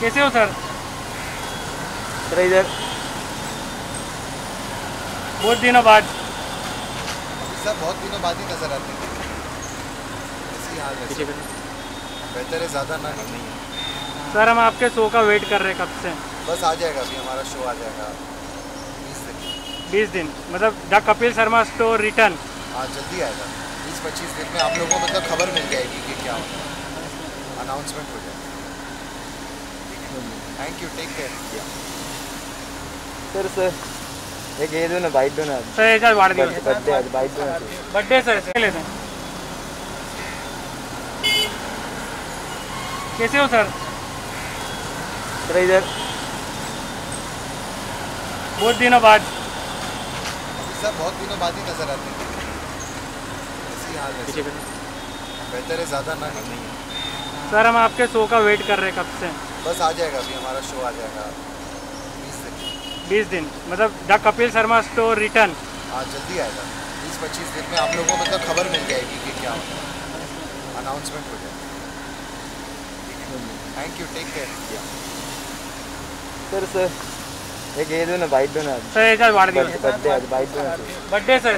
कैसे हो sir? Sir इधर बहुत दिनों बाद ही नजर आते हैं। इसी बेहतर है, ज़्यादा ना नहीं है। सर हम आपके शो का वेट कर रहे हैं कब से। बस आ जाएगा अभी हमारा शो, आ जाएगा 20 दिन, मतलब the Kapil Sharma show return. हाँ जल्दी आएगा, 20-25 दिन में आप लोगों को मतलब खबर मिल जाएगी कि क्या होगा, अनाउंसमेंट हो जाएगी। Thank you, take care. Sir एक ये दो ना, बाइट दो ना सर, एक बाढ़ दो, बर्थडे आज बाइट दो ना बर्थडे। सर लेते हैं। कैसे हो सर? सर इधर बहुत दिनों बाद ही नजर आते हैं। इसी बेहतर है, ज़्यादा ना नहीं है। सर हम आपके शो का वेट कर रहे हैं कब से। बस आ जाएगा अभी हमारा शो, आ जाएगा 20 दिन, मतलब the Kapil Sharma show return. हाँ जल्दी आएगा, 20-25 दिन में आप लोगों को मतलब खबर मिल जाएगी कि क्या होगा, अनाउंसमेंट हो जाएगी। Thank you, take care. Sir एक ये दो ना, बाइट दो ना सर, एक बाढ़ दो, बर्थडे आज बाइट दो ना बर्थडे। सर